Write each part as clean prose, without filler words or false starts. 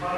This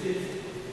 is